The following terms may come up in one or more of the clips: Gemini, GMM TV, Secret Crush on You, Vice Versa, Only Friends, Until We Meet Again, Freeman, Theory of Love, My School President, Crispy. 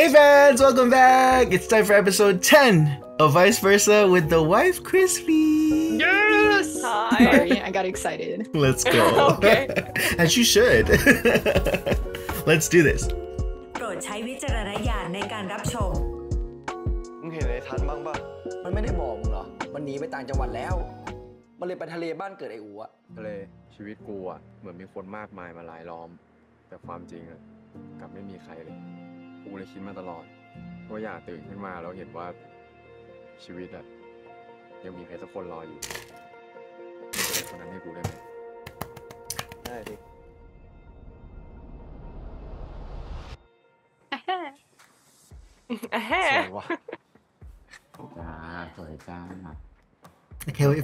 Hey fans, welcome back! It's time for episode 10 of Vice Versa with the wife, Crispy! Yes! Hi! Sorry, I got excited. Let's go. Okay. As you should. Let's do this. I can't wait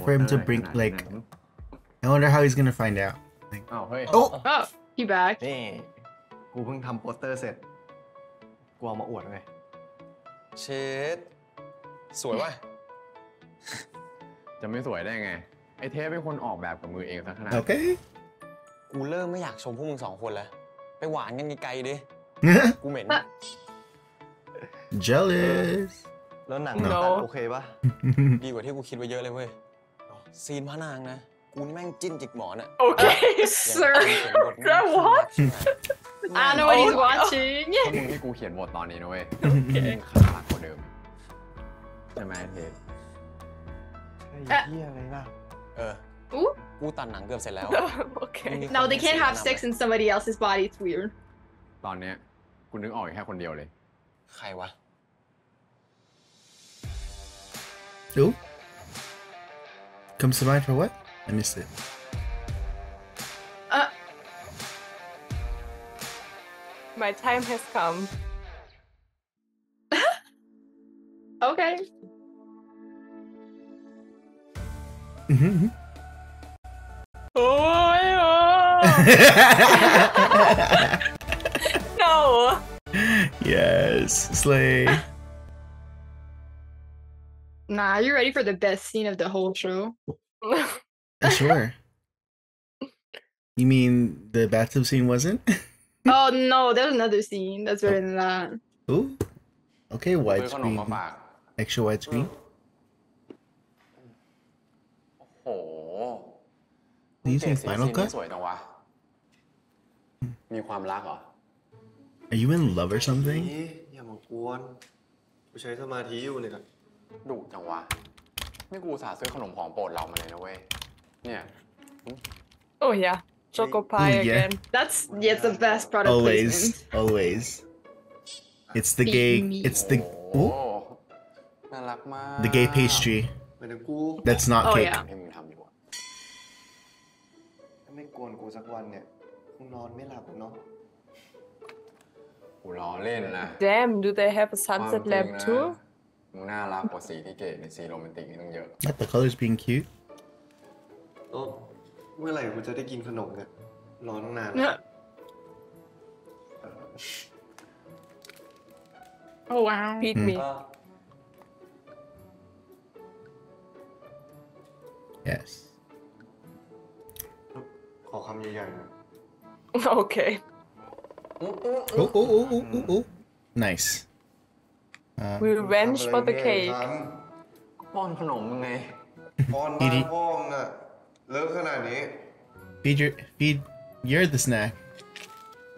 for him to bring, like, I wonder how he's gonna find out. Like, oh, he back. Shit. Okay. Jealous. No. Okay, sir. What? I know what he's watching. Okay. Okay. No, they can't have sex in somebody else's body. It's weird. Who? Comes to mind for what? I missed it. My time has come. Okay. Mm-hmm. No. Yes, slay. Nah, you're ready for the best scene of the whole show. Sure. You mean the bathtub scene wasn't? Oh no, there's another scene that's better than that. Ooh. Okay, widescreen. Extra widescreen. Oh. Are you saying Final Cut? Are you in love or something? Oh yeah, choco pie again. That's it's the best product placement. Always. It's the gay. It's the the gay pastry. That's not cake. Yeah. Damn, do they have a sunset lamp too? Like the colors being cute. Oh wow. Beat me. Yes. Okay. Oh. Nice. We revenge for the cake. Feed you're the snack.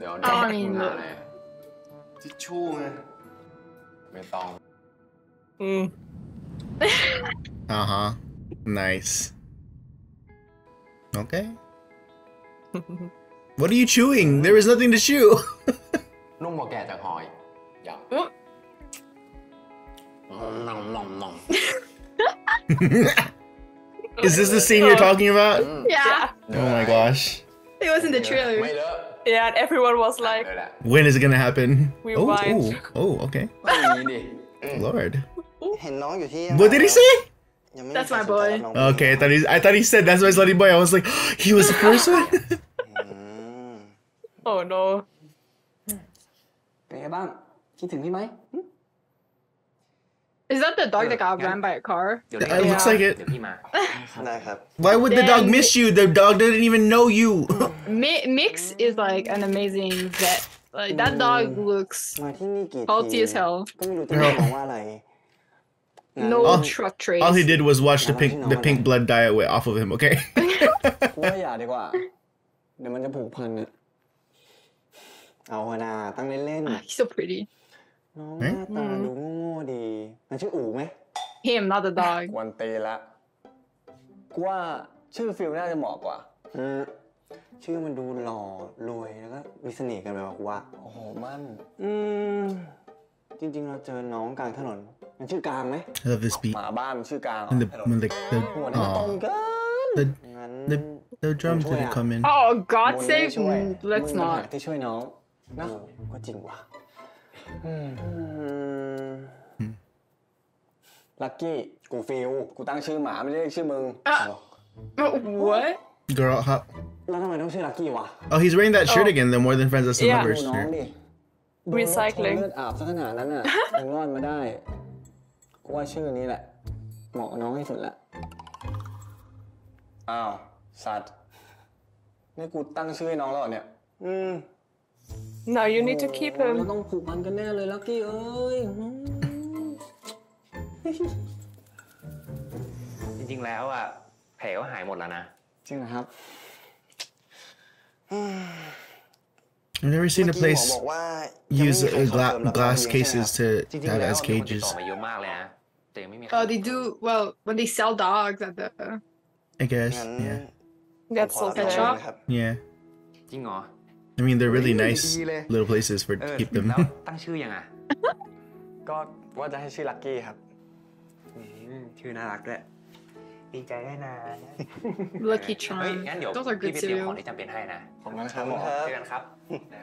I mean, uh-huh. Nice. Okay. What are you chewing? There is nothing to chew. Is this the scene you're talking about? Yeah. Oh my gosh. It was in the trailer. Yeah, and everyone was like, when is it gonna happen? Okay. Lord. What did he say? That's my boy. Okay, I thought he said that's my slutty boy. I was like, he was the first one? Oh no. Is that the dog that got ran by a car? It looks like it. Why would the dog miss you? The dog didn't even know you. Mix is like an amazing vet Like that dog looks salty as hell. No truck trace. All he did was watch the pink blood die away off of him. Okay. He's so pretty. Him, not the dog. I love this beat. And the drums didn't come in. Oh, God save me. Let's not. Lucky, I feel. What? Girl, how? Oh, he's wearing that shirt again, the More Than Friends Us and Lovers shirt. Recycling. No, you need to keep him. I've never seen a place use glass cases to have as cages. Oh, they do. Well, when they sell dogs at the... I guess, yeah. That's a pet shop? Yeah. I mean, they're really nice little places for to keep them. Lucky Charm. Those are good cereal.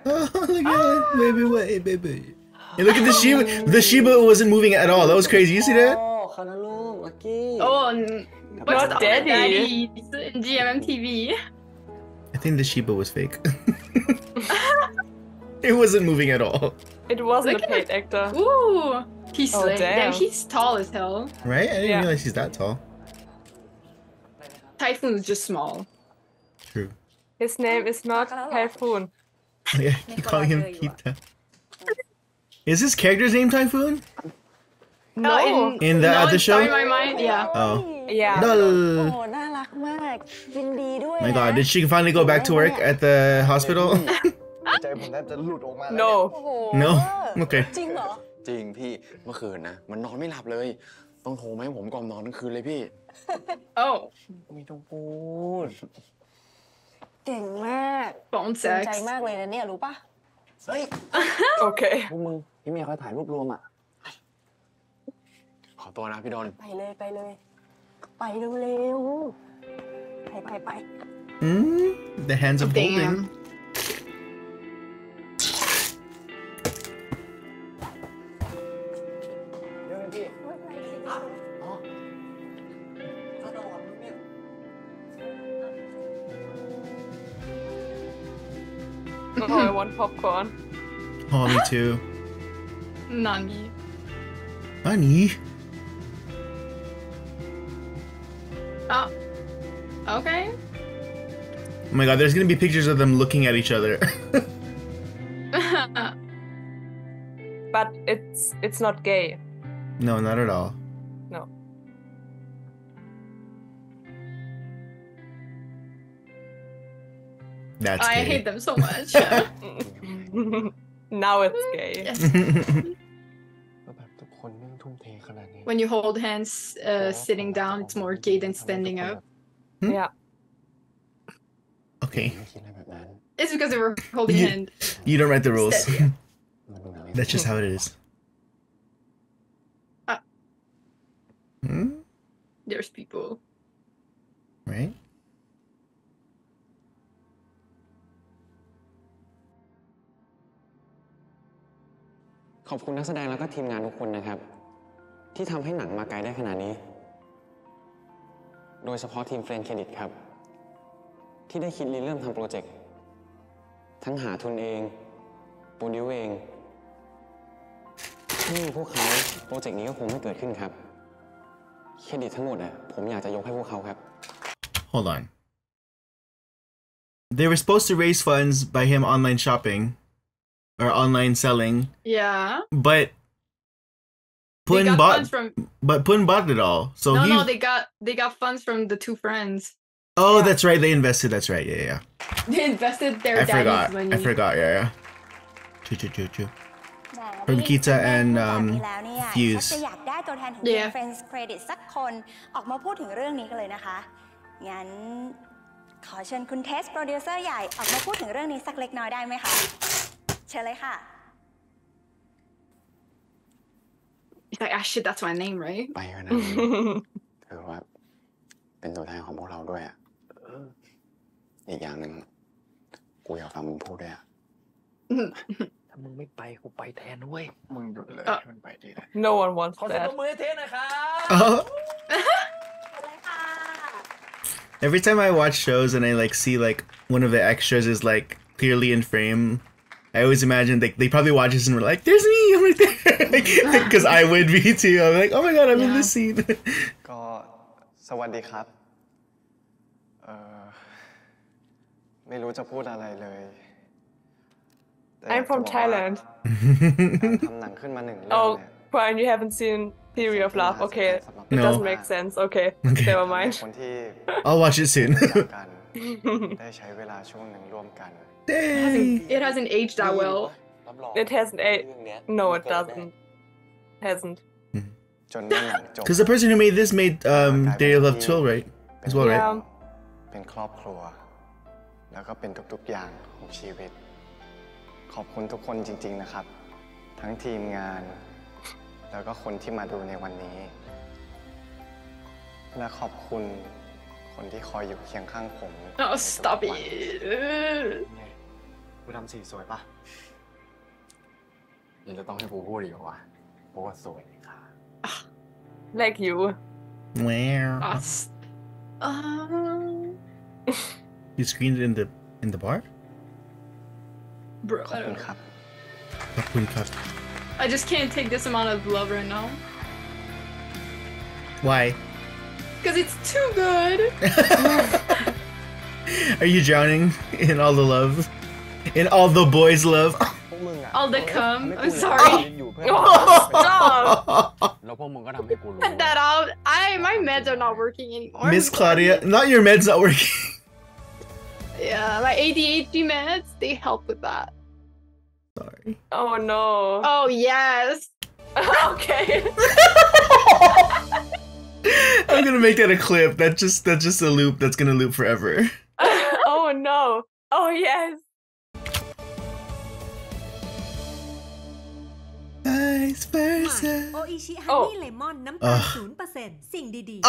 Oh, baby, wait, baby. Hey, look at the Shiba. The Shiba wasn't moving at all. That was crazy. You see that? Oh, what's the daddy? GMM TV. I think the Shiba was fake. It wasn't moving at all. It wasn't a paid actor. Ooh, he's damn, he's tall as hell. Right? I didn't realize he's that tall. Typhoon is just small. True. His name is not Typhoon. Yeah, keep calling him Kita. Is his character's name Typhoon? No. In the other show? In my mind, yeah. Oh. Yeah. No. My God, did she finally go back to work at the hospital? No. No? Okay. Oh. Phone sex. Okay. The hands of holding. Oh, I want popcorn. Oh, me too. Nani. Nani? Oh. Okay. Oh my God, there's gonna be pictures of them looking at each other. But it's not gay. No, not at all. No. That's gay. I hate them so much. Now it's gay. Yes. When you hold hands sitting down, it's more gay than standing up. Hmm? Yeah. Okay. It's because they were holding hands. You don't write the rules. That's just how it is. There's people. Right? Hold on. They were supposed to raise funds by him online shopping. or online selling. Yeah. But Putin bought it all. So no, they got funds from the two friends. Oh, yeah. That's right. They invested. That's right. Yeah. They invested their daddy's money. I forgot. Yeah. True. From Kita and Fuse. Yeah. It's like, ah, shit, that's my name, right? No one wants that. Every time I watch shows and I like see like one of the extras is like clearly in frame, I always imagine they probably watch this and were like, "There's me, I'm right there," because I would be too. I'm like, "Oh my god, I'm in this scene." God, สวัสดีครับ. ไม่รู้จะพูดอะไรเลย. I'm from Thailand. Oh, Brian, you haven't seen Theory of Love. Okay, no. It doesn't make sense. Okay. Never mind. I'll watch it soon. It hasn't aged that well. It hasn't aged. No, it doesn't. It hasn't. Because the person who made this made Theory of Love 2, right? As well, right? Yeah. ขอบคุณทุกคนจริงๆนะครับทั้งทีมงานแล้วก็คนที่มาดูในวันนี้และขอบคุณคนที่คอยอยู่เคียงข้างผม Oh, stop it. กูทำสีสวยป่ะยังจะต้องให้กูพูดอีกเหรอวะเพราะว่าสวยค่ะ Like you. You screened in the bar? Bro, I don't know. I just can't take this amount of love right now. Why? Because it's too good. Are you drowning in all the love? In all the boys' love? All the cum? I'm sorry. Stop! Cut that out. My meds are not working anymore. Miss Claudia, not your meds not working. Yeah, my ADHD meds, they help with that. Sorry. Oh no. Oh yes. Okay. I'm gonna make that a clip. That's just a loop that's gonna loop forever. Oh no. Oh yes. Vice versa. Oh.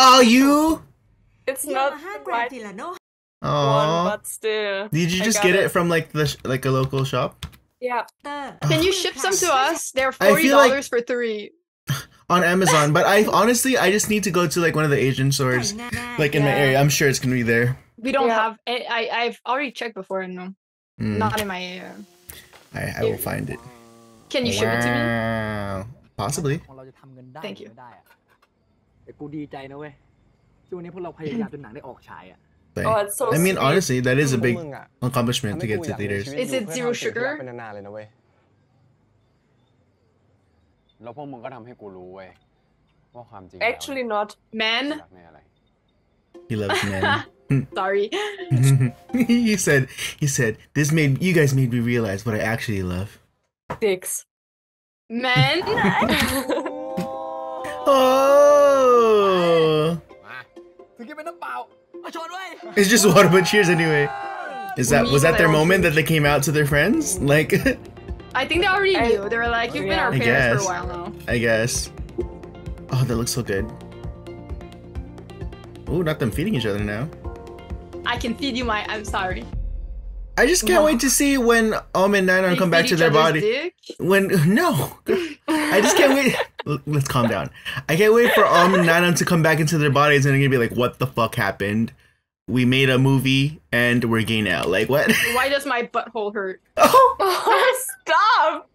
Are you? It's not right. Oh. But still. Did you just get it from like a local shop? Yeah. Can you ship some to us? They're $40 for 3 on Amazon. But I honestly just need to go to like one of the Asian stores, like in my area. I'm sure it's gonna be there. We don't have. I've already checked before. And no, not in my area. I will find it. Can you ship it to me? Possibly. Thank you. Oh, it's so sweet. Honestly, that is a big accomplishment to get to theaters. Is it zero sugar? Actually not. Man? He loves men. Sorry. He said, you guys made me realize what I actually love. Dicks. Men? Oh! It's just water, but cheers anyway. Was that their moment that they came out to their friends? Like, I think they already knew. They were like, "You've been our parents for a while now." I guess. Oh, that looks so good. Oh, not them feeding each other now. I can feed you my. I'm sorry. I just can't wait to see when Om and Nanon come back to their body. Dick? I just can't wait. Let's calm down. I can't wait for Om and Nanon to come back into their bodies and they're gonna be like, "What the fuck happened? We made a movie and we're gay now." Like, what? Why does my butthole hurt? Oh, stop!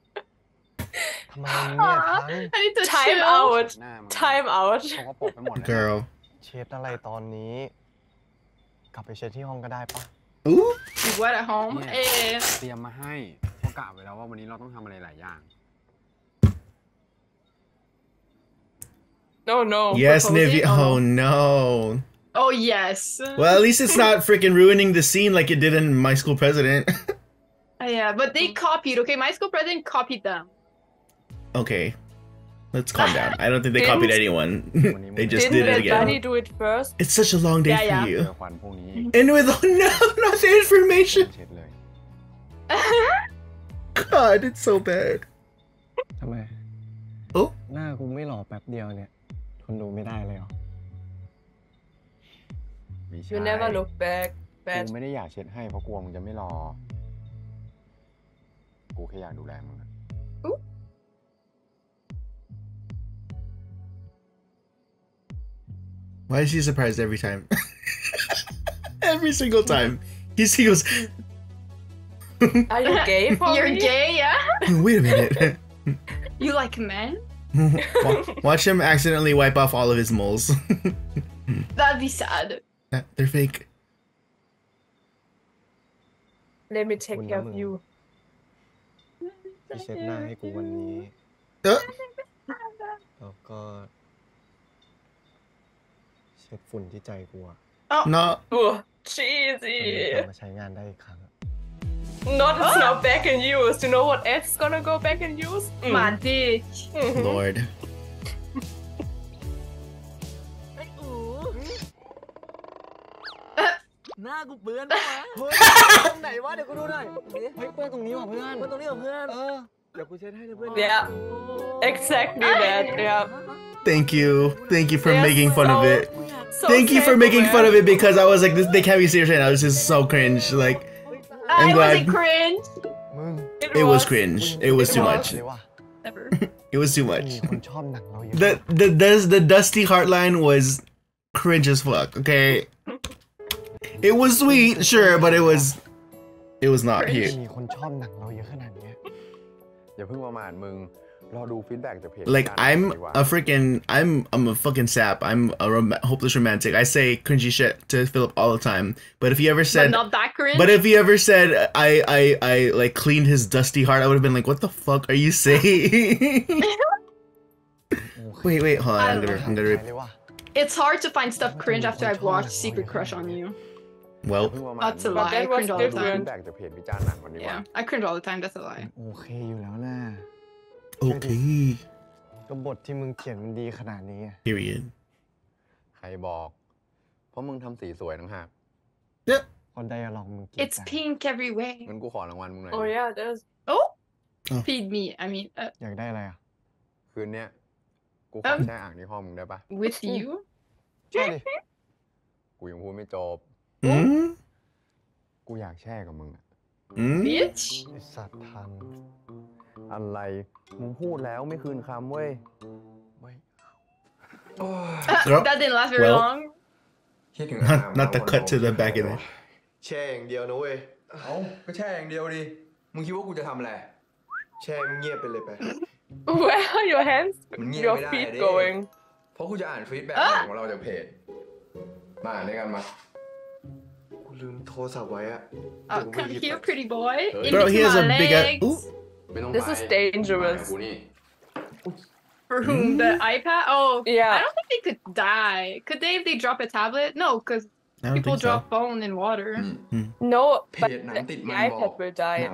I need to time out. Time out. Girl. Ooh. What at home? Yeah. กะไว้แล้วว่าวันนี้เราต้องทำอะไรหลายอย่าง No no Yes Nivy Oh no Oh yes Well at least it's not freaking ruining the scene like it did in My School President Yeah but they copied okay My School President copied them Okay Let's calm down. I don't think they copied anyone. They just did it again. Didn't do it first? It's such a long day for you. And with no, not the information. God, it's so bad. ทำไม Oh? หน้ากูไม่หล่อแป๊บเดียวเนี่ยทนดูไม่ได้เลยหรอ You never look back. กูไม่ได้อยากเช็ดให้เพราะกลัวมึงจะไม่หล่อกูแค่อยากดูแลมึงWhy is he surprised every time? Every single time. He goes... Are you gay for You're me? Gay, yeah? Wait a minute. You like men? Watch him accidentally wipe off all of his moles. That'd be sad. They're fake. Let me take care of you. Oh God.ฝุ่นที่ใจกูอะ No cheesy มาใช้งานได้อีกครั้ง Not it's now back in use you know what else gonna go back in use มาดิ Lord ไอ้อู๋หน้ากูเปื้อนปะเฮ้ยตรงไหนวะเดี๋ยวกูดูหน่อยเฮ้ยเปื้อนตรงนี้ว่ะเพื่อนเปื้อนตรงนี้ว่ะเพื่อนเดี๋ยวกูเช็ดให้เพื่อน Yeah exactly that yeah Thank you for making fun of it. Thank you for making fun of it because I was like, this, they can't be serious right now. This is so cringe. Like, I'm glad. Cringe. It was cringe. It was too much. It was too much. The Dusty Heartline was cringe as fuck. Okay. It was sweet, sure, but it was not cute. Like I'm a fucking sap. I'm a hopeless romantic. I say cringy shit to Philip all the time. But if you ever said, not that cringe. But if you ever said I like cleaned his dusty heart, I would have been like, what the fuck are you saying? wait, hold on. I'm gonna. It's hard to find stuff cringe after I've watched Secret Crush on You. Well, that's a lie. I cringe all the time. Yeah, I cringe all the time. That's a lie. Okay, you know. Okay. Period. It's pink everywhere. Oh yeah, it is. Oh? Feed me. I mean. With you? Bitch? That didn't last very long. Not the cut to the back of it. Where are your hands? Your feet going? Oh, come here, pretty boy. Bro, he has a big ass. This is dangerous. For whom? The iPad? Oh, yeah. I don't think they could die. Could they if they drop a tablet? No, because people drop phone in water. No, but the iPad will die.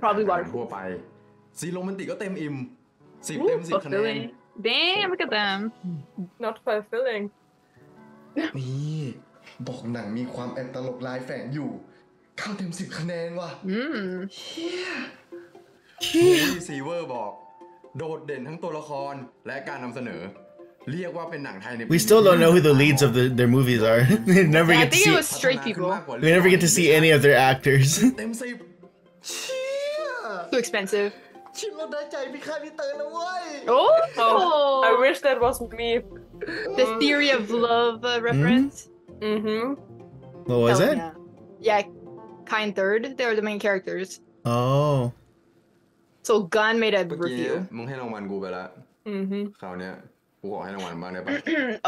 Probably water. Ooh, fulfilling. Damn, look at them. Not fulfilling. นี่บอกหนังมีความแอบตลกลายแฝงอยู่เข้าเต็ม10คะแนนว่ะที่ซีเวอร์บอกโดดเด่นทั้งตัวละครและการนำเสนอเรียกว่าเป็นหนังไทยใน We still don't know who the leads of their movies are. They never get to see. We never get to see any of their actors. Too expensive. Oh, I wish that was me. The Theory of Love reference. What was it? Yeah, Kind Third. They were the main characters. Oh. So Gunn made a review.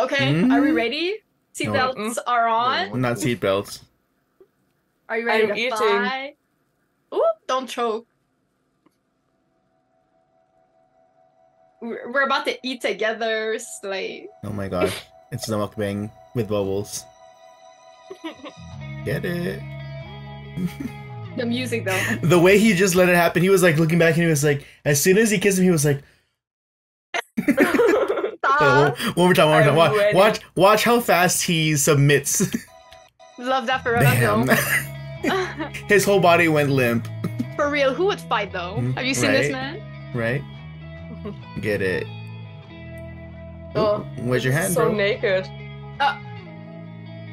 Okay, are we ready? Seatbelts are on. Not seatbelts. Are you ready to fly? Ooh, don't choke. We're about to eat together, Slay. Oh my god. It's the mukbang with bubbles. Get it. The music though. The way he just let it happen, he was like looking back and he was like, as soon as he kissed him, he was like One more time. Watch how fast he submits. Love that forever. Damn. No. His whole body went limp. For real, who would fight though? Have you seen this man? Right? Get it. Oh, where's your hand, bro? So naked.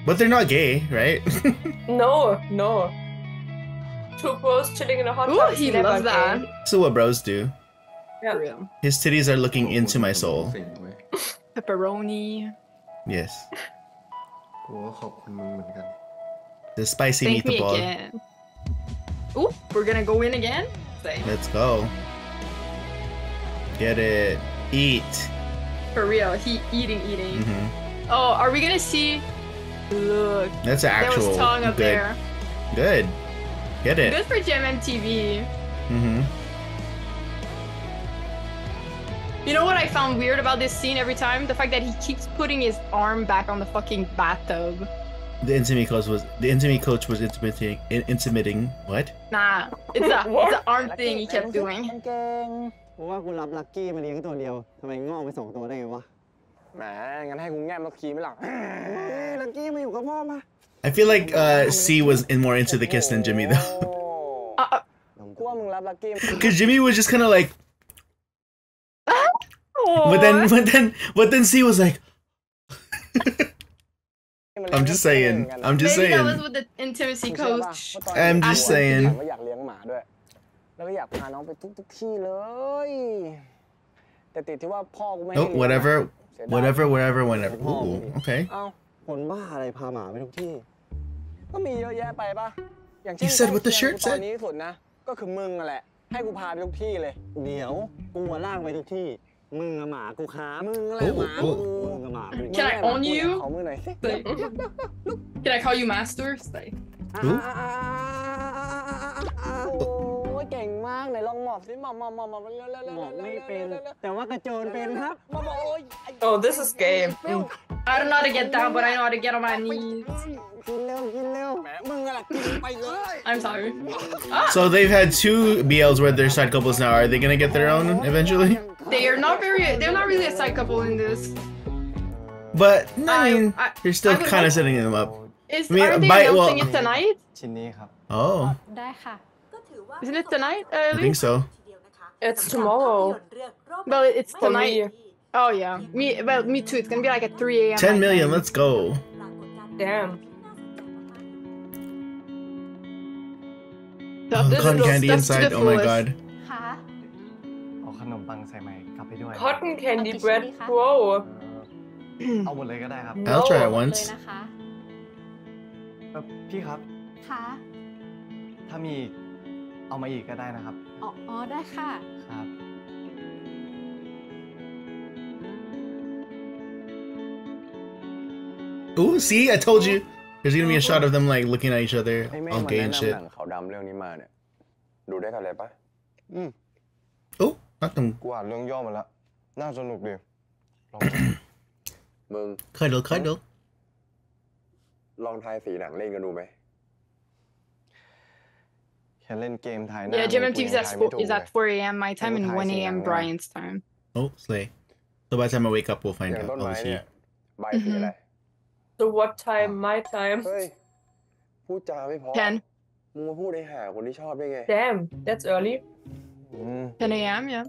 But they're not gay, right? No, no. Two bros chilling in a hot tub. Ooh, he loves that. So what bros do? Yeah. For real. His titties are looking into my soul. Pepperoni. Yes. The spicy meatball. Ooh, we're gonna go in again? Same. Let's go. Get it. Eat. For real, he eating. Mm-hmm. Oh, are we gonna see? Look. That's an actual. There was tongue up there. Good. Get it. Good for GMM TV. Mm-hmm. You know what I found weird about this scene every time? The fact that he keeps putting his arm back on the fucking bathtub. The intimate coach was intimidating. What? Nah, it's a it's an arm thing he kept doing. I feel like C was more into the kiss than Jimmy though. Cause Jimmy was just kinda like but then C was like I'm just saying. I'm just saying. Maybe that was with the intimacy coach. I'm just saying. Oh, whatever, whenever. Ooh, okay. You said what the shirt said. Oh. Can I own you? Like, can I call you master? Like, oh, this is game. I don't know how to get down, but I know how to get on my knees. I'm sorry. So they've had two BLs where they're side couples now. Are they gonna get their own eventually? They are not very. They're not really a side couple in this. But no, I mean, you're still kind of setting them up. I mean, aren't they announcing it tonight? Oh. Isn't it tonight? I think so. It's tomorrow. Well, it's tonight. Oh yeah. Me too. It's gonna be like at 3 a.m. 10 million. Let's go. Damn. Cotton candy inside. Oh my god. Cotton candy bread. Whoa. I'll try it once. Ooh, see, I told you. There's gonna be a shot of them like looking at each other, all gay and shit. Oh, not them. Cuddle. Yeah, GMM TV is at 4 a.m. my time and 1 a.m. Brian's time. Oh, Slay. So by the time I wake up, we'll find out. I'll see. Mm-hmm. So what time? My time? 10. Damn, that's early. 10 a.m., yeah.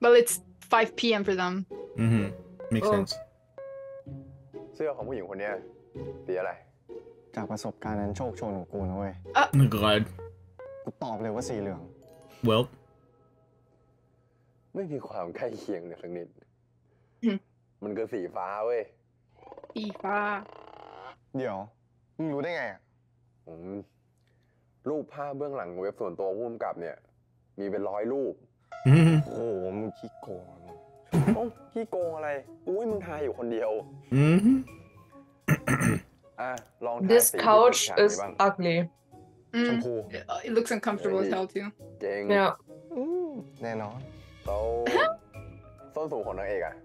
Well, it's 5 p.m. for them. Mm-hmm. Makes sense. Oh my god. Well. This couch is ugly. ชมพู It looks uncomfortable as hell too เจ๋งแน่นอนส้นสูงของนางเอกอะ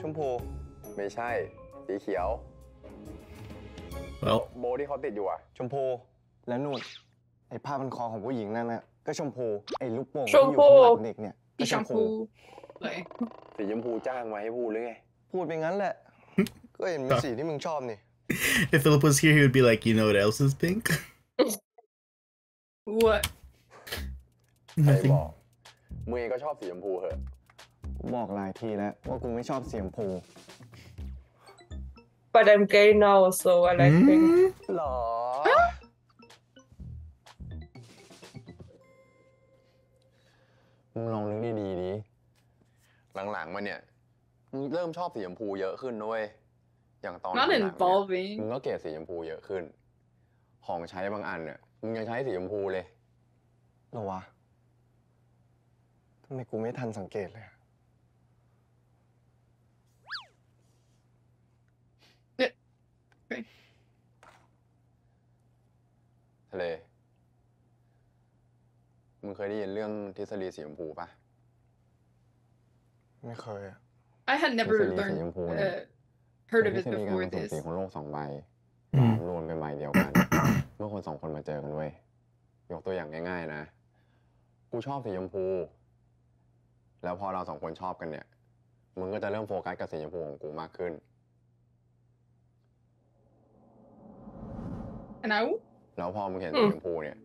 ชมพูไม่ใช่สีเขียวโบที่เขาติดอยู่อะชมพูแล้วนู่นไอ้ผ้าพันคอของผู้หญิงนั่นนะก็ชมพูไอ้ลูกโป่งที่อยู่ข้างหลังเด็กเนี่ยก็ชมพูสีชมพูจ้างมาให้พูดหรือไงพูดไปงั้นแหละก็เห็นเป็นสีที่มึงชอบนี่ If Philip was here, he would be like, you know what else is pink? What? Nothing. มึงเองก็ชอบสีชมพูเหรอบอกหลายทีแล้วว่ากูไม่ชอบสีชมพู But I'm gay now, so I like pink. หรอมึงลองนึกดีๆดิหลังๆมาเนี่ยมึงเริ่มชอบสีชมพูเยอะขึ้นด้วยอย่างตอนนั้นมึงก็เกลียดสีชมพูเยอะขึ้นของใช้บางอันเนี่ยมึงยังใช้สีชมพูเลยหรอวะทำไมกูไม่ทันสังเกตเลยทะเลมึงเคยได้ยินเรื่องทฤษฎีสีชมพูปะไม่เคย I had never heard of it before this ทฤษฎีสีของโลกสองใบรวมเป็นใบเดียวกันเมื่อคนสองคนมาเจอกันด้วยยกตัวอย่างง่ายๆนะกูชอบสีชมพูแล้วพอเราสองคนชอบกันเนี่ยมึงก็จะเริ่มโฟกัสกับสีชมพูของกูมากขึ้นแล้วพอมึงเห็นสีชมพูเนี่ย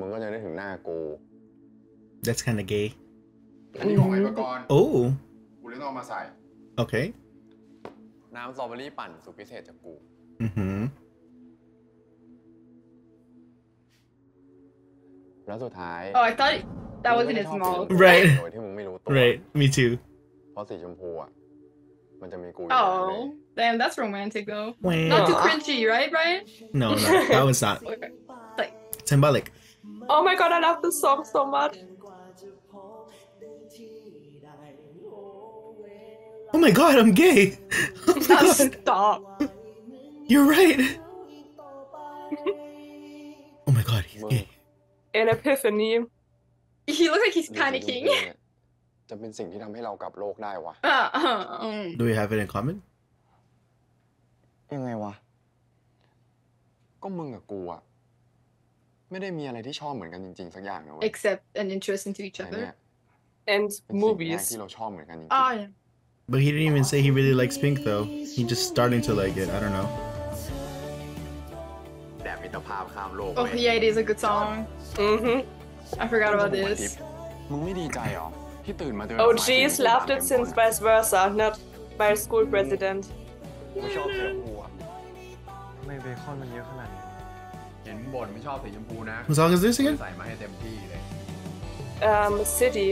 มึงก็จะนึกถึงหน้ากู That's kind of gay อันนี้ของไอ้ประกรณ์กูเลยต้องมาใส่โอเคน้ำสตรอเบอรี่ปั่นสูตรพิเศษจากกูแล้วสุดท้าย I thought that was in his mouth right โดยที่มึงไม่รู้ตัว right me too เพราะสีชมพูอ่ะมันจะมีกูอยู่ damn that's romantic though not too cringy right Brian no that was not symbolic oh my god I love this song so much oh my god I'm gay oh my god stop you're right oh my god he's gay an epiphany he looks like he's panicking จะเป็นสิ่งที่ทำให้เรากลับโลกได้วะ do we have it in common ยังไงวะก็มึงกับกูอะไม่ได้มีอะไรที่ชอบเหมือนกันจริงๆสักอย่างนะเว้ย except an interest into each other and movies ที่เราชอบเหมือนกันจริงๆ but he didn't even say he really likes pink though he just starting to like it I don't know แต่มิตรภาพข้ามโลก oh yeah it is a good song I forgot about this มึงไม่ดีใจหรอที่ตื่นมาเจอ oh geez loved it since Vice Versa not My School President ไม่ชอบเสียงหัวทำไมเบคอนมันเยอะขนาดนี้เห็นบ่นไม่ชอบสีชมพูนะใส่มาให้เต็มที่เลย City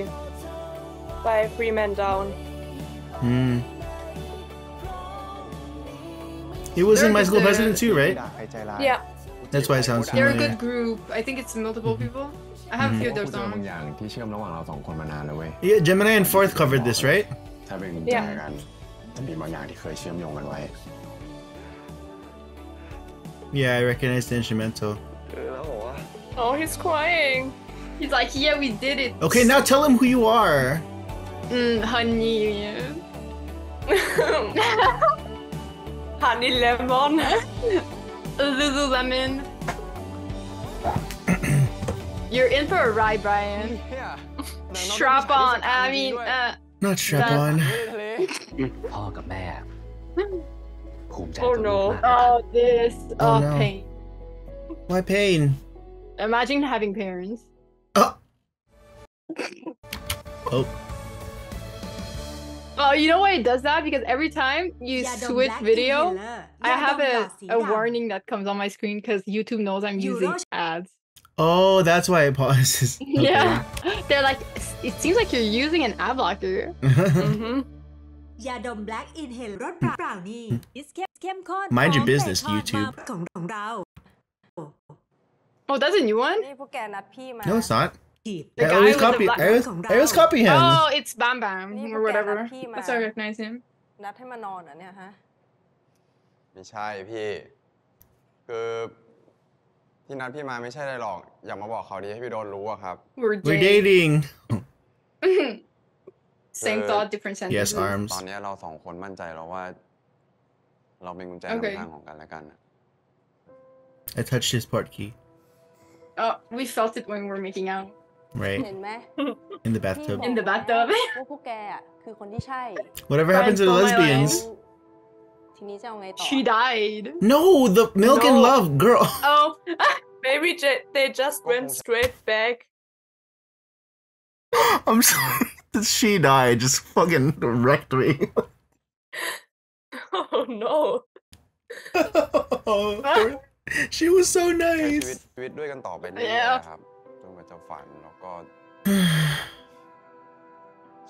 by Freeman down It was in My School President too right Yeah That's why it sounds familiar They're a good group I think it's multiple people I have a few of their songs อย่างที่เชื่อมระหว่างเราสองคนมานานแล้วเว้ย Yeah Gemini and Fourth covered this right ถ้าเป็นกุญแจกันจะมีบางอย่างที่เคยเชื่อมโยงกันไว้Yeah, I recognize the instrumental. Oh, he's crying. He's like, yeah, we did it. Okay, now tell him who you are. Honey. Honey lemon. Lululemon. You're in for a ride, Brian. Yeah. Strap on. I mean, not strap on. Talk about. Oh no! Oh this! Oh no. Pain! Why pain? Imagine having parents. Oh. Oh, you know why it does that? Because every time you switch video, I have a warning that comes on my screen because YouTube knows I'm using ads. Oh, that's why it pauses. Okay. Yeah, they're like, it seems like you're using an ad blocker. Mind your business, YouTube. Oh, that's a new one? No, it's not. I always copy him. Oh, it's Bam Bam or whatever. That's how I recognize him. นัดให้มานอนอ่ะเนี่ยฮะไม่ใช่พี่คือ พี่นัดพี่มาไม่ใช่อะไรหรอกอย่ามาบอกเขาดีให้พี่โดนรู้อะครับ We're dating Same thought different sentences Yes arms ตอนนี้เราสองคนมั่นใจแล้วว่าเราเป็นกุญแจทางของกันและกัน I touched his part key we felt it when we were making out Right In the bathtub In the bathtub พวกแกอะคือคนที่ใช่ Whatever happened to the lesbians She died. No, the milk and love girl. Oh, maybe they just went straight back. I'm sorry. She died. Just fucking wrecked me. Oh no. Oh, she was so nice. Yeah. จนกว่าจะฝันแล้วก็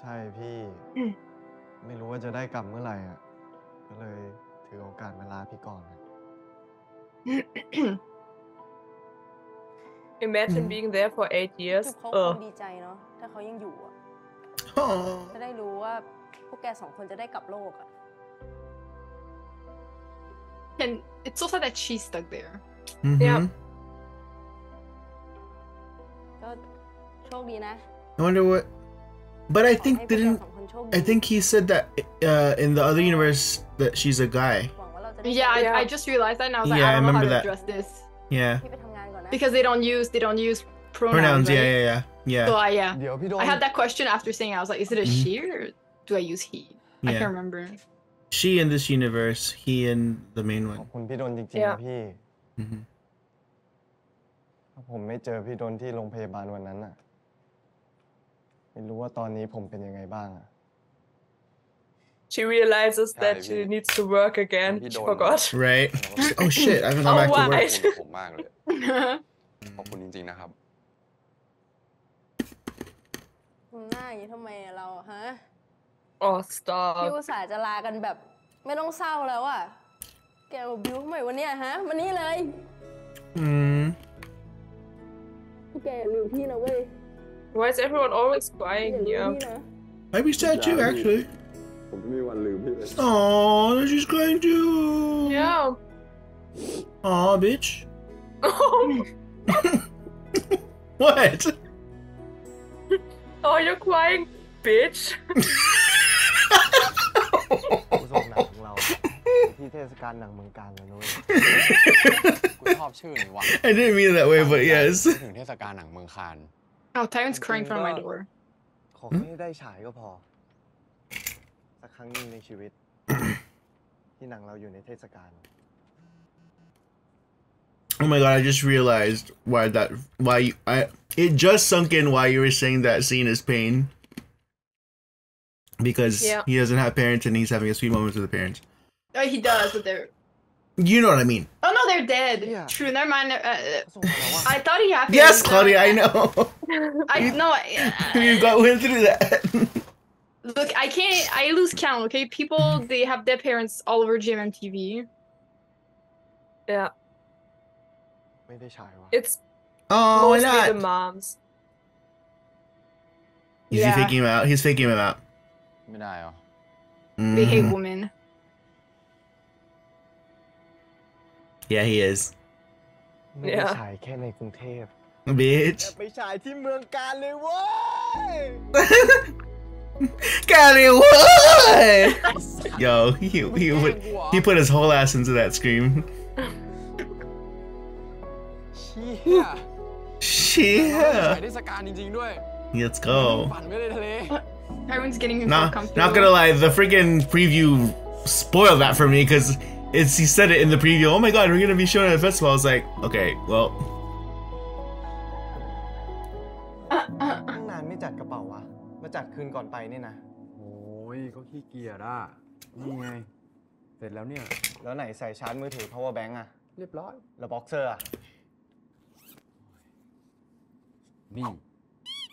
ใช่พี่ไม่รู้ว่าจะได้กลับเมื่อไหร่อะก็เลยถือโอกาสมาลาพี่ก่อน Imagine being there for 8 years คือเขาคงดีใจเนาะถ้าเขายังอยู่อ่ะจะได้รู้ว่าพวกแกสองคนจะได้กลับโลกอ่ะ And it's also that she's stuck there Yeah ก็โชคดีนะ I wonder what But I think I think he said that in the other universe that she's a guy. Yeah, I just realized that and I was like, I don't know how to address this. Yeah. Because they don't use pronouns. Yeah. So I had that question after saying I was like, is it a she or do I use he? I can't remember. She in this universe, he in the main one. ขอบคุณพี่ดนจริงๆนะพี่ถ้าผมไม่เจอพี่ดนที่โรงพยาบาลวันนั้นน่ะไม่รู้ว่าตอนนี้ผมเป็นยังไงบ้างอ่ะShe realizes that she needs to work again. She forgot. Right. Oh shit! I haven't gone back to work. ผมมากเลยขอบคุณจริงๆนะครับหน้าอย่างนี้ทำไมเราฮะ Oh stop พี่อุตส่าห์จะลากันแบบไม่ต้องเศร้าแล้วอ่ะแกบิวทำไมวันนี้ฮะวันนี้เลยแกลืมพี่นะเว้ย Why is everyone always crying here? I'd be sad too, actually.Oh, she's crying too. Yeah. Oh, bitch. What? Oh, you're crying, bitch. ผู้ชมหนังของเราที่เทศกาลหนังเมืองกาญจน์นุ้ยกูชอบชื่อนี้ว่ะ I didn't mean that way, but yes. ถึงเทศกาลหนังเมืองคาน Oh, Taiwan's crying from my door. ขอให้ได้ฉายก็พอครั้งนึงในชีวิตที่หนังเราอยู่ในเทศกาล Oh my god! I just realized why it just sunk in why you were saying that scene is pain because he doesn't have parents and he's having a sweet moment with the parents. Oh, he does, but they're. You know what I mean? Oh no, they're dead. Yeah. True. Never mind. I thought he had. Yes, Claudia, I know. I know. You went through that. Look, I can't. I lose count. Okay, people they have their parents all over GMM TV. Yeah. It's mostly the moms. Is he faking him out? He's faking him out. They hate women. Yeah, he is. Yeah. Bitch. Gary, what? Yo, he put his whole ass into that scream. Let's go. Everyone's getting uncomfortable. Not gonna lie, the freaking preview spoiled that for me because it's he said it in the preview. Oh my god, we're gonna be showing it at a festival. I was like, okay, well.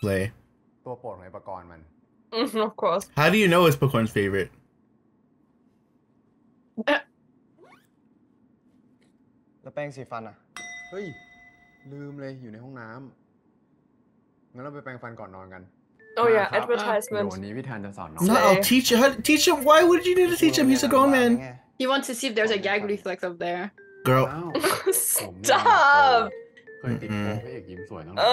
Play. Of course. How do you know it's Pakorn's favorite? Oh yeah, advertisements. No, I'll teach him. Teach him. Why would you need to teach him? He's a grown man. He wants to see if there's a gag reflex up there. Girl. Stop. เคยติดโป๊ะพระเอกยิ้มสวยนั่นแหละ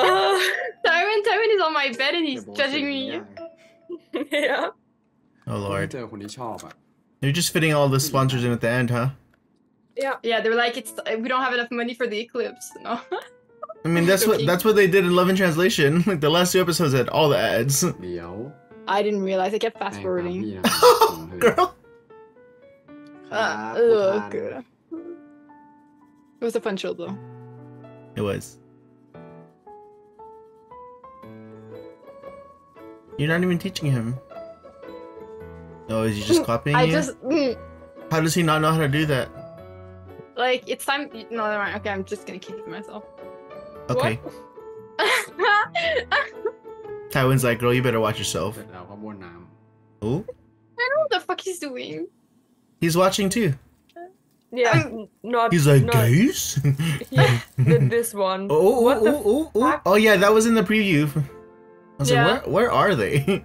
Simon is on my bed and he's judging me. Yeah. Oh lord. เจอคนที่ชอบอ่ะ You're just fitting all the sponsors in at the end, huh? Yeah. Yeah, they were like, it's we don't have enough money for the eclipse. No. I mean, that's what they did in Love and Translation. Like the last two episodes had all the ads. I didn't realize. I kept fast forwarding. Girl. Good. It was a fun show though. It was. You're not even teaching him. Oh, is he just copying you? How does he not know how to do that? Like, it's time. No, never mind. Okay, I'm just gonna kick myself. Okay. Tywin's like, girl, you better watch yourself. Oh? I don't know what the fuck he's doing. He's watching too. Yeah, not. He's like, guys. He did this one. Oh yeah, that was in the preview. I was like, where are they?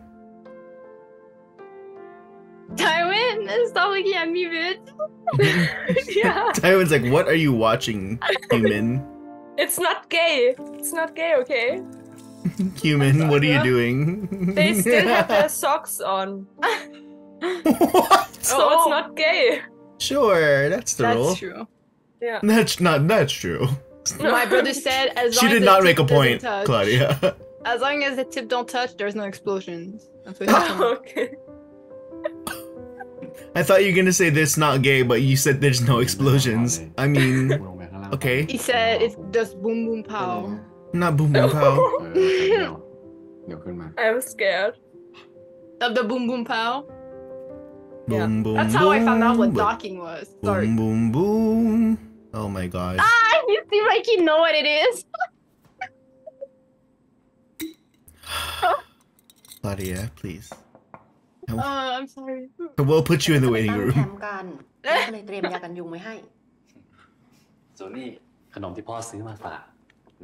Tywin, stop looking at me, bitch. Yeah. Tywin's like, what are you watching, human? It's not gay. It's not gay, okay? Human, what are you doing? They still have their socks on. What? So it's not gay. Sure, that's the rule. That's true. Yeah. That's true. My brother said as long as the tip doesn't touch, Claudia. As long as the tip don't touch, there's no explosions. That's what he said. Okay. I thought you were gonna say this not gay, but you said there's no explosions. I mean, okay. He said it's just boom boom pow. Not boom boom pow. I was scared. Of the boom boom pow? Yeah. Boom, boom, that's how I found out what docking was. Sorry. Boom, boom, boom. Oh my god. Ah, you seem like you know what it is. Claudia, please. Oh, I'm sorry. We'll put you in the waiting room.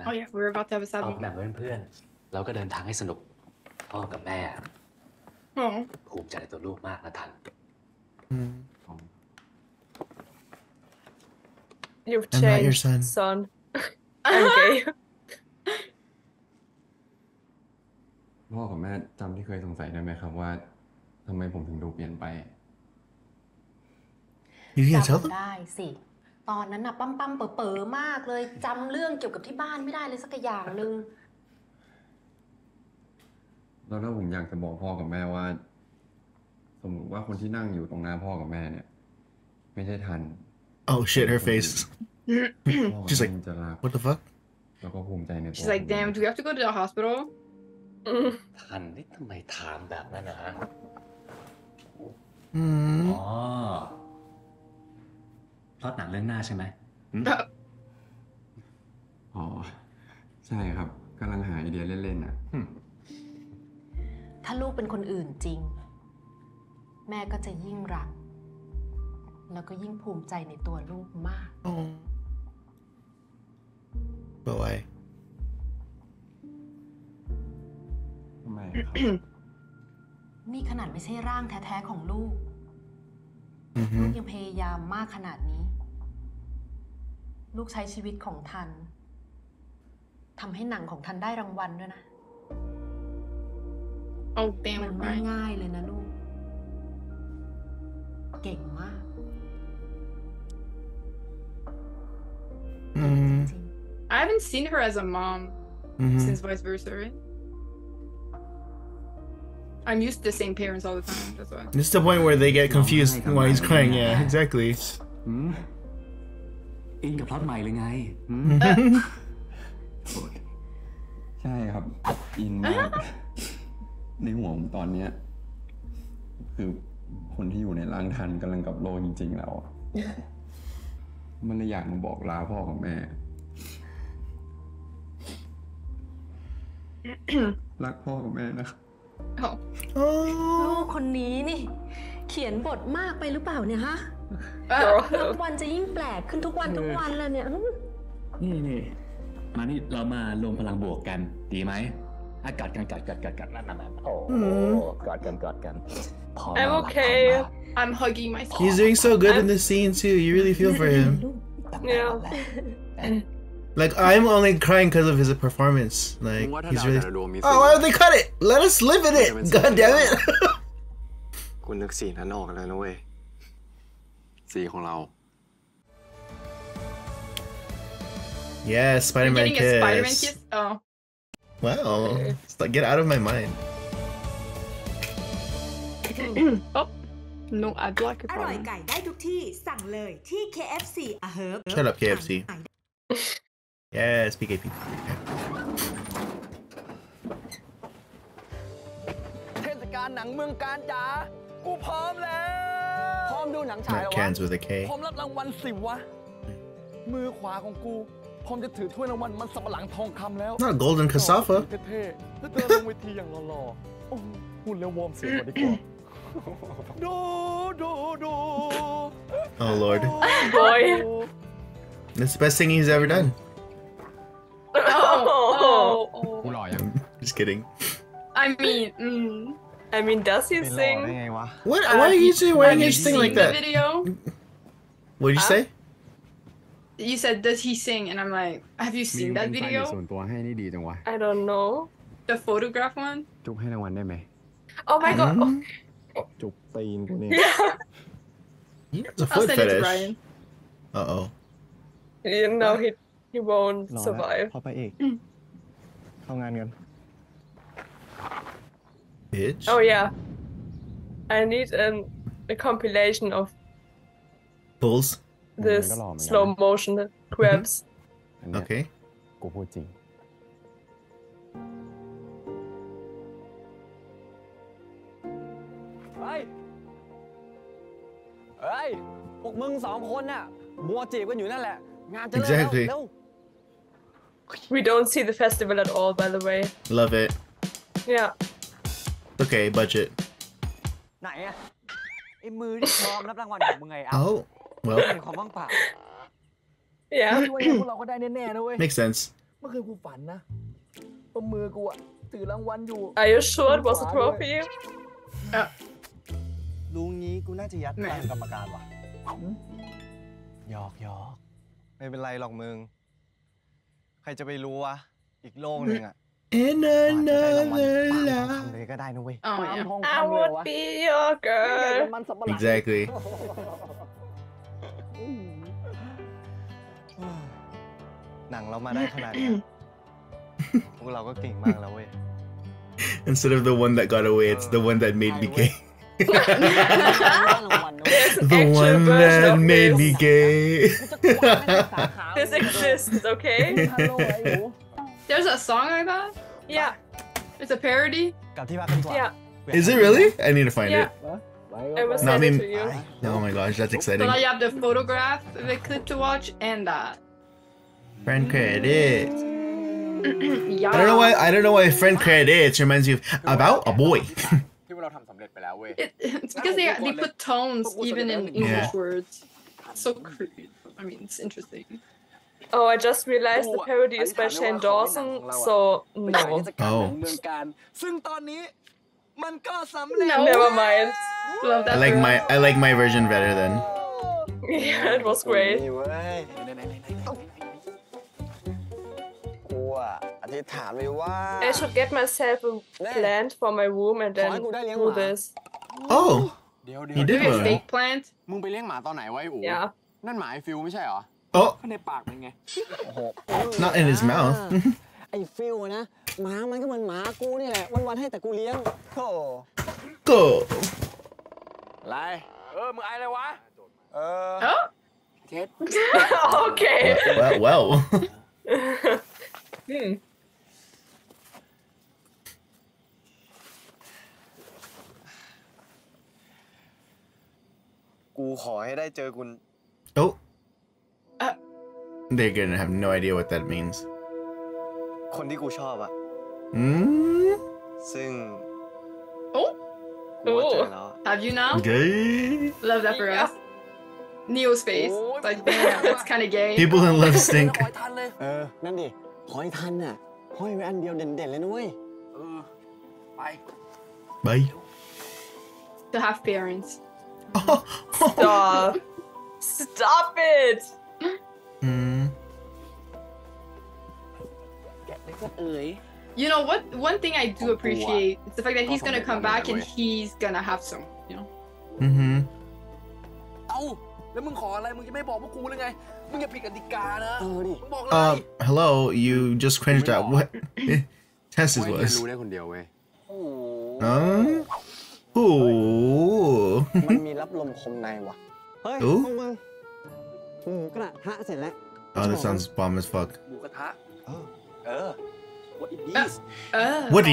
Oh yeah, we're about to have a Sabbath. You've changed, I'm not your son. I'm gay. พ่อกับแม่จำที่เคยสงสัยได้ไหมครับว่าทำไมผมถึงดูเปลี่ยนไปจำได้สิตอนนั้นน่ะปั้มๆเป๋อๆมากเลยจำเรื่องเกี่ยวกับที่บ้านไม่ได้เลยสักอย่างนึงแล้วถ้าผมอยากจะบอกพ่อกับแม่ว่าสมมติว่าคนที่นั่งอยู่ตรงหน้าพ่อกับแม่เนี่ยไม่ใช่ทัน Oh shit, her face. She's like, what the fuck? She's like, damn, do we have to go to the hospital? ทันนี่ทำไมถามแบบนั้นนะอ๋อพล็อตหนังเรื่องหน้าใช่ไหมอ๋อใช่ครับกำลังหาไอเดียเล่นๆอ่ะถ้าลูกเป็นคนอื่นจริงแม่ก็จะยิ่งรักแล้วก็ยิ่งภูมิใจในตัวลูกมากเบาไว้ทำไมครับนี่ขนาดไม่ใช่ร่างแท้ๆของลูกลูกยังพยายามมากขนาดนี้ลูกใช้ชีวิตของทันทำให้หนังของทันได้รางวัลด้วยนะมันไม่ง่ายเลยนะลูกเก่งมากI haven't seen her as a mom since Vice Versa, right? I'm used to seeing parents all the time. That's why. It's the point where they get confused why he's crying. Yeah, exactly. อินกับพล็อตใหม่เลยไงใช่ครับอินในหัวผมตอนเนี้ยคือคนที่อยู่ในร่างทันกำลังกับโลกจริงๆแล้วมันเลยอยากมาบอกลาพ่อกับแม่รักพ่อกับแม่นะครับลูกคนนี้นี่เขียนบทมากไปหรือเปล่าเนี่ยฮะทุกวันจะยิ่งแปลกขึ้นทุกวันแล้วเนี่ยนี่มานี่เรามาลงพลังบวกกันดีไหมกัดกันโอ้กัดกันI'm okay. I'm hugging myself. He's doing so good in this scene too. You really feel for him. Yeah. Like, I'm only crying because of his performance. Like, he's really... Oh, why would they cut it? Let us live in it! God damn it! Yeah, Spider-Man kiss. Getting a Spider-Man kiss? Oh. Wow. It's like, get out of my mind. Oh. No ad blocker problem. Shut up, KFC. Yes, PKP. Not cans with a K. Not golden cassava. Oh Lord. Boy. That's the best thing he's ever done. Just kidding. I mean, does he sing? What? Why are you two wearing anything like that? What did you say? You said, does he sing? And I'm like, have you seen that video? I don't know. The photograph one? Oh my god. He has a foot fetish. Uh-oh. You know, he won't survive. Bitch. Oh yeah. I need a compilation of bulls. This slow motion grabs. Okay. Exactly. We don't see the festival at all, by the way. Love it. Yeah. Okay, budget. Oh, well. Yeah. Makes sense. Are you sure it was a trophy? In another life, I would be your girl. Exactly. Instead of the one that got away, it's the one that made me gay. The one that made me gay. This exists, okay? There's a song like that? Yeah. It's a parody? Yeah. Is it really? I need to find it. I will send it to you. Oh my gosh, that's exciting. So now you have the photograph, the clip to watch, and that. Friend credit. Yeah. I don't know why friend credits reminds you of about a boy. It's because they put tones even in English words. So crude. I mean, it's interesting. Oh, I just realized the parody is by Shane Dawson, so no. Oh. No. Never mind. Love that. I like my version better then. Yeah, it was great. I should get myself a plant for my room and then do this. Oh, you did a fake plant? Yeah. Oh, not in his mouth. Go. Oh? Okay. Well. Oh. They're gonna have no idea what that means. Oh. Have you now? Gay. Love that for us. Neo's face. Like, that's kind of gay. People in love stink. Bye. To have parents. Stop it. You know what? One thing I do appreciate is the fact that he's gonna come back and he's gonna have some. You know. Mhm. Hello. You just cringed at what Tess's was. Huh? Ooh. Ooh. Oh, that sounds bomb as fuck. What it is? What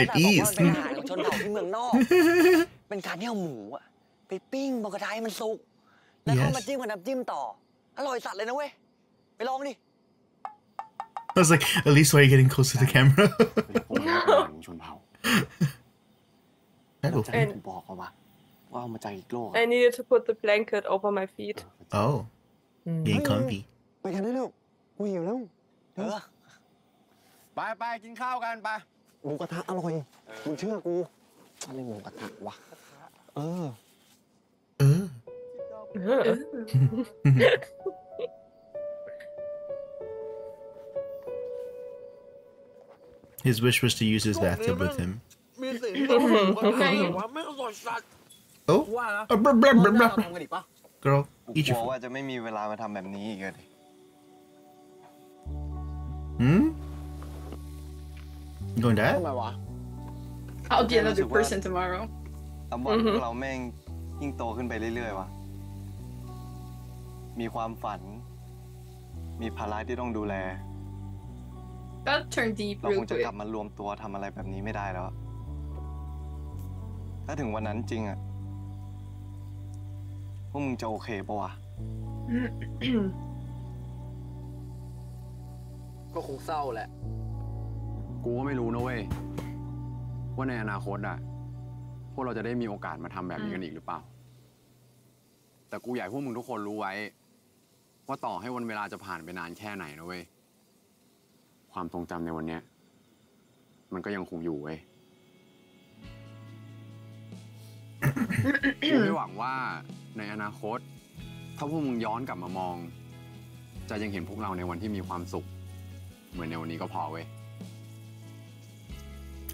it is? Yes. I was like, at least why are you getting close to the camera? I needed to put the blanket over my feet. Oh. Being comfy. His wish was to use his bathtub with him. Oh, girl, eat your food. Hmm? You going to die? I'll be another person tomorrow. That turned deep real quick.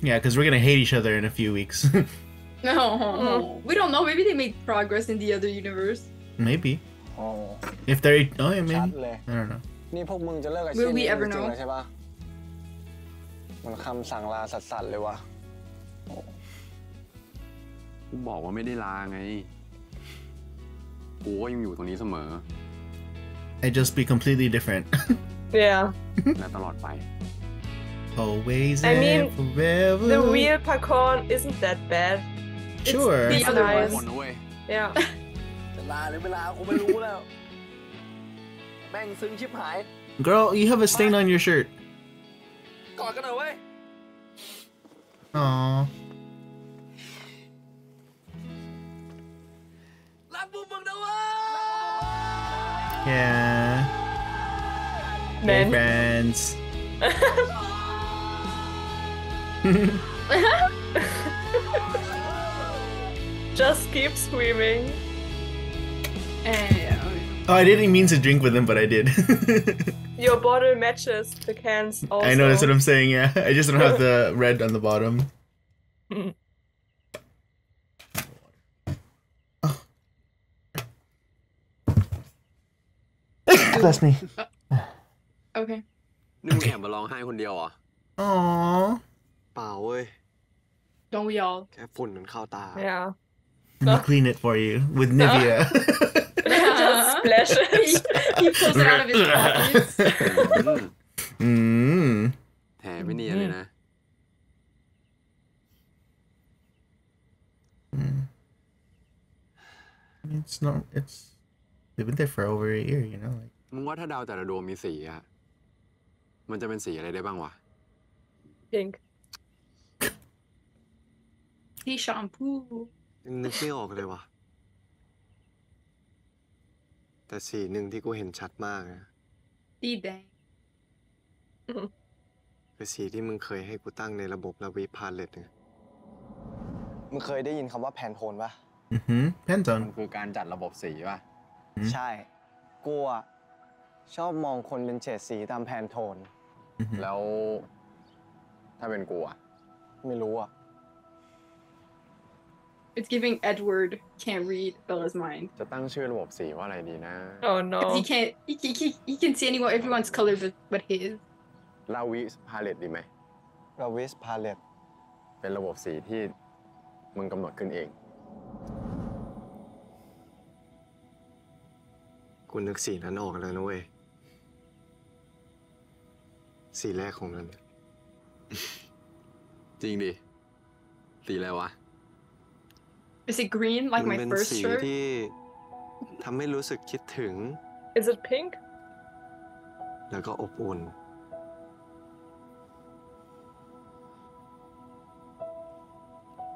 Yeah, because we're gonna hate each other in a few weeks. No, we don't know. Maybe they made progress in the other universe. Maybe. Oh. If they're, oh yeah, maybe. I don't know. Will we ever know? I just be completely different. Yeah. Always and forever. The real Pakon isn't that bad. Sure. It's the other one. Yeah. Girl, you have a stain on your shirt. Aww. Yeah. Man. Friends. Just keep screaming. Oh, I didn't mean to drink with him, but I did. Your bottle matches the cans also. I know, that's what I'm saying, yeah. I just don't have the red on the bottom. Oh. Bless me. Okay. Aww. Don't we all? Yeah. I'll clean it for you with Nivea. Just splash it. He pulls it out of his pockets. It's not. It's. They've been there for over a year, you know. Like. Pink. He shampoo. But the one that I see very clearly is the one that you used to put in the Ravi palette. You've heard the word Pantone, right? Pantone. It's the way to arrange the color, right? Yes. I ชอบมองคนเป็นเฉดสีตามแพนโทนแล้วถ้าเป็นกูอะไม่รู้อะ It's giving Edward can't read Bella's mind จะตั้งชื่อระบบสีว่าอะไรดีนะ Oh no he can't he can see anyone everyone's color but his ราวิสพาเลตดีไหมราวิสพาเลตเป็นระบบสีที่มึงกำหนดขึ้นเองกูนึกสีนั้นออกแล้วนะเว้ยสีแรกของมันจริงดิสีอะไรวะ Is it green like my first shirt มันเป็นสีที่ทำให้รู้สึกคิดถึง Is it pink แล้วก็อบอุ่น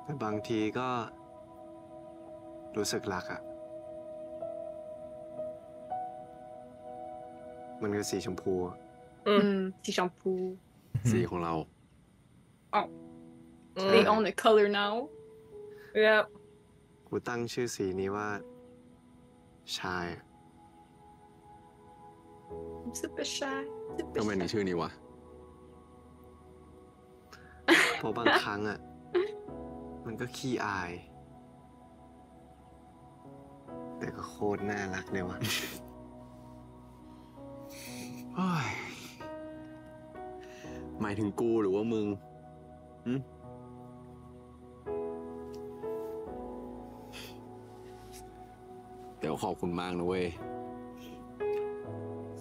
แต่บางทีก็รู้สึกรักอะมันคือสีชมพูสีชมพูสีของเรา Oh they own the color now Yeah กูตั้งชื่อสีนี้ว่าชาย Super shy ทำไมถึงชื่อนี้วะเพราะบางครั้งอะมันก็ขี้อายแต่ก็โคตรน่ารักเลยว่ะหมายถึงกูหรือว่ามึงเดี๋ยวขอบคุณมากนะเว้ย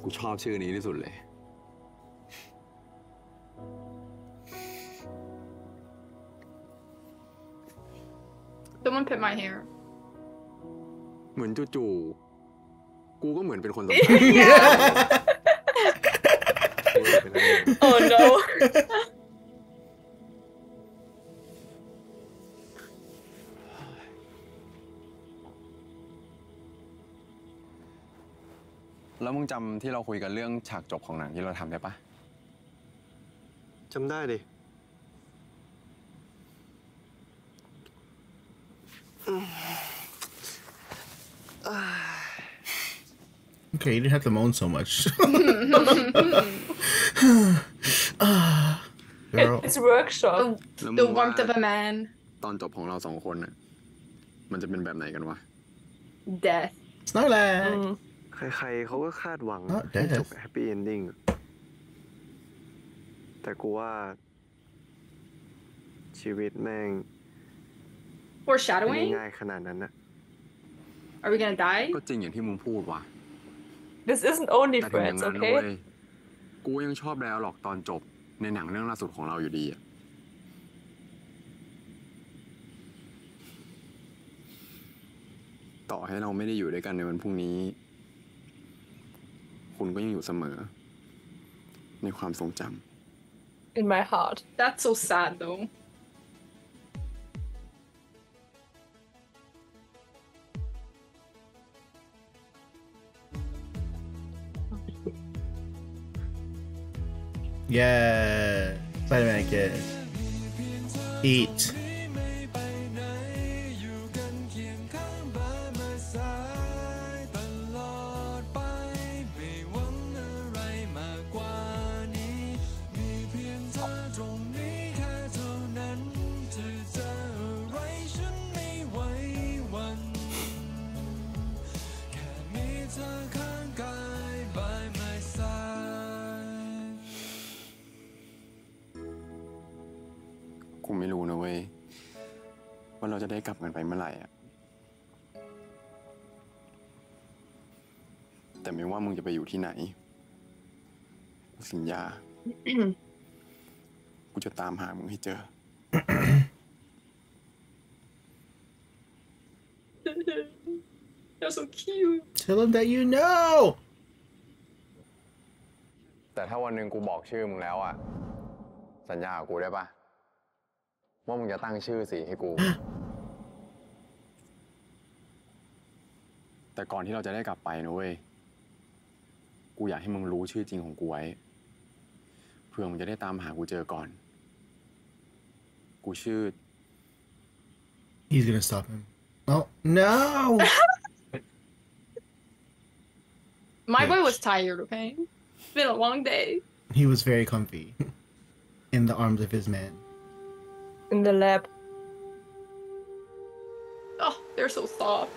กูชอบชื่อนี้ที่สุดเลยSomeone put my hair. เหมือนจู่ๆกูก็เหมือนเป็นคนสำคัญ Oh no. แล้วมึงจำที่เราคุยกันเรื่องฉากจบของหนังที่เราทำได้ปะจำได้ดิOkay, you didn't have to moan so much. It's workshop. The warmth of a man. ตอนจบของเราสองคนน่ะมันจะเป็นแบบไหนกันวะ Death. It's not like ใครๆเขาก็คาดหวังให้จบ Happy Ending แต่กูว่าชีวิตแม่งForeshadowing? ง่ายขนาดนั้นนะ Are we gonna die? ก็จริงอย่างที่มึงพูดว่ะ This isn't Only Friends, okay? กูยังชอบแล้วหรอกตอนจบในหนังเรื่องล่าสุดของเราอยู่ดีอ่ะ ต่อให้เราไม่ได้อยู่ด้วยกันในวันพรุ่งนี้คุณก็ยังอยู่เสมอในความทรงจำ In my heart. That's so sad though.Yeah, Spider-Man kid. Eat.ไม่รู้นะเว้ยว่าเราจะได้กลับกันไปเมื่อไหร่อ่ะแต่ไม่ว่ามึงจะไปอยู่ที่ไหนสัญญากูจะตามหามึงให้เจอ That's so cute Tell him that you know แต่ถ้าวันหนึ่งกูบอกชื่อมึงแล้วอ่ะสัญญากับกูได้ปะว่ามึงจะตั้งชื่อสีให้กูแต่ก่อนที่เราจะได้กลับไปนะเว้ยกูอยากให้มึงรู้ชื่อจริงของกูไว้เพื่อมึงจะได้ตามหากูเจอก่อนกูชื่อ He's gonna stop him Oh no My boy was tired, okay? It's been a long day. He was very comfy in the arms of his man. In the lap. Oh, they're so soft.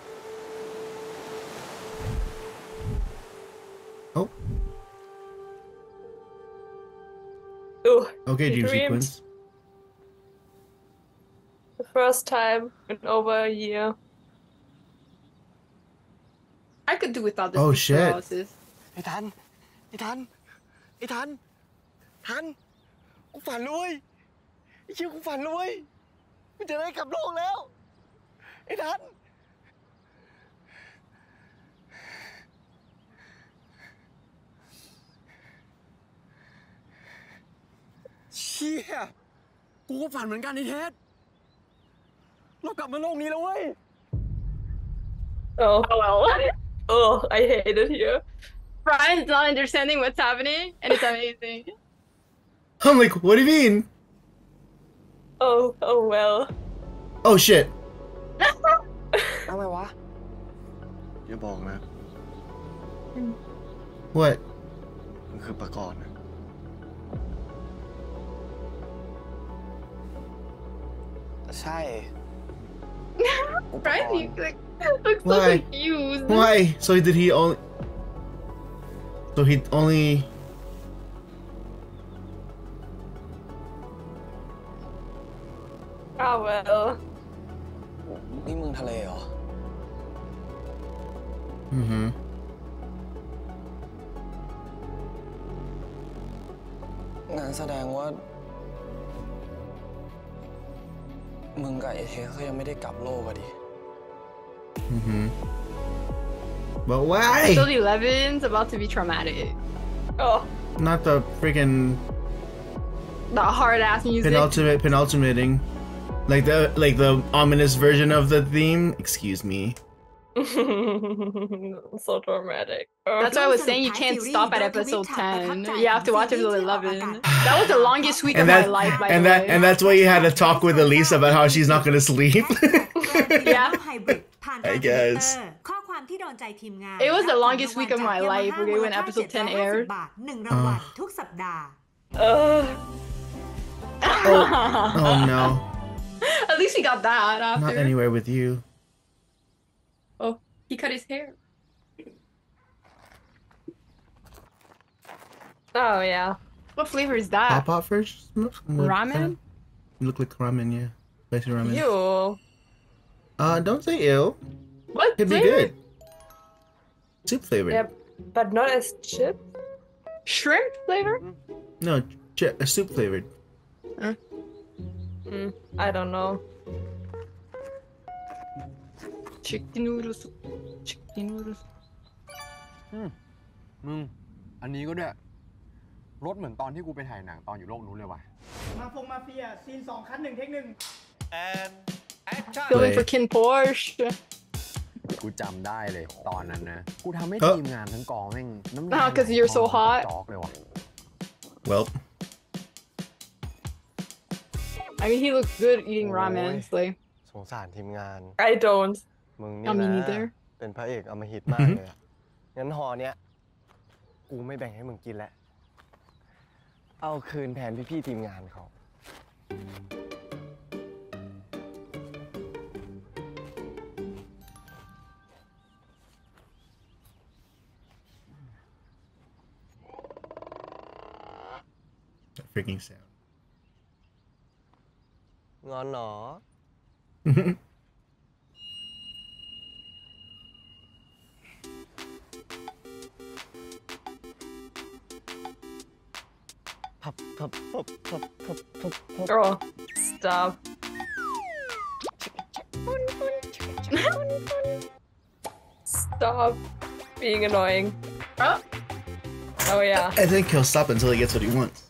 Oh. Ooh, okay, dream sequence. The first time in over a year. I could do without this. Oh shit. Anh cũng phản lui. Chứ cũng phản lui. Mìnhจะได้กลับโลกแล้ว ไอ้ทัน เชี่ย กูก็ฝันเหมือนกันไอ้เทส เรากลับมาโลกนี้แล้วเว้ย Oh well. Oh, I hate it here. Brian's not understanding what's happening, and it's amazing. I'm like, what do you mean? Oh, oh well. Oh shit. อะไรวะ อย่าบอกนะ What มันคือประกอบนะ ใช่ Brian looks so confused. Why? So did he only? So he only. Ah well. นี่เมืองทะเลเหรอ อือฮึ งั้นแสดงว่ามึงกับไอ้เทสเขายังไม่ได้กลับโลกอ่ะดิ อือฮึ But why? Episode 11's about to be traumatic. Oh. Not the freaking. The hard ass music. Penultimating. Like the ominous version of the theme. Excuse me. So dramatic. That's why I was saying you can't stop at episode 10. You have to watch episode 11. That was the longest week of my life. By the way, that's why you had a talk with Elise about how she's not gonna sleep. Yeah. I guess. It was the longest week of my life. Okay, when episode 10 aired. Oh no. At least we got that after. Not anywhere with you. Oh, he cut his hair. Oh, yeah. What flavor is that? Pop-pop first? Ramen? Kind of look like ramen, yeah. Spicy ramen. Ew. Don't say ew. What? It'd be good. Soup flavor. Yeah, but not as chip? Shrimp flavor? No, soup flavored. I don't know. Chicken noodles. Chicken noodles. Going for Kin Porsche. Nah, because you're so hot. Well. I mean, he looks good eating ramen. It's like, I don't. I mean, neither. That freaking sound. No. Girl, stop. Stop being annoying. Oh, oh yeah. I think he'll stop until he gets what he wants.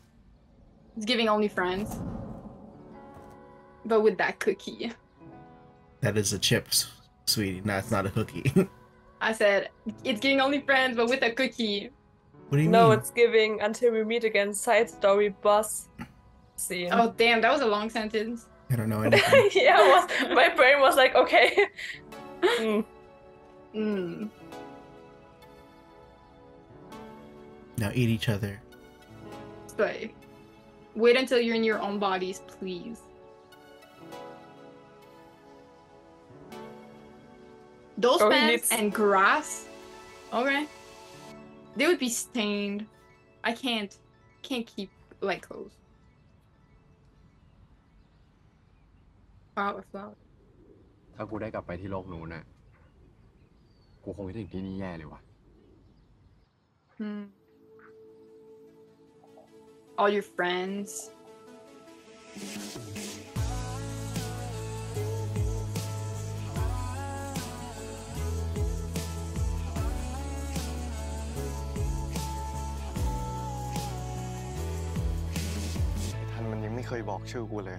He's giving Only Friends. But with that cookie. That is a chip, sweetie. No, it's not a cookie. I said, it's giving Only Friends, but with a cookie. What do you mean? No, it's giving Until We Meet Again side story bus scene. Oh, damn, that was a long sentence. I don't know anything. Yeah, it was, my brain was like, okay. Now eat each other. Stay. Wait until you're in your own bodies, please. Those pants and grass, okay, they would be stained. I can't keep light clothes. Wow, it's loud. If I could go back to the world, I would probably be bad here. All your friends. He never told me my name. You know it really,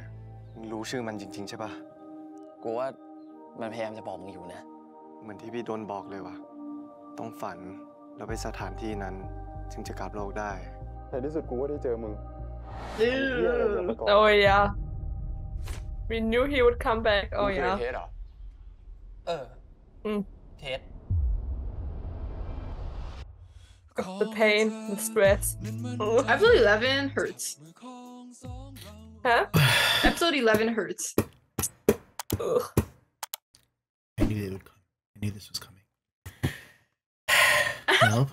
right? I think it's trying to tell you. It's like what Don told me. You have to dream. And we have to go to that place to go back. But at the end, I met you. Oh yeah. We knew he would come back. Oh yeah. Ted. The pain, the stress. Episode 11 hurts. Huh? Episode 11 hurts. Ugh. I knew it would come. I knew this was coming. Help.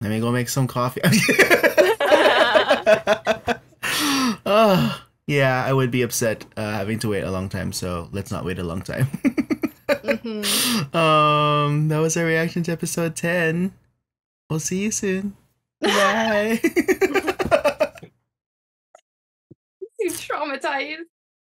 Let me go make some coffee. Oh, yeah, I would be upset having to wait a long time, so let's not wait a long time. That was our reaction to episode 10. We'll see you soon. Bye. Traumatized.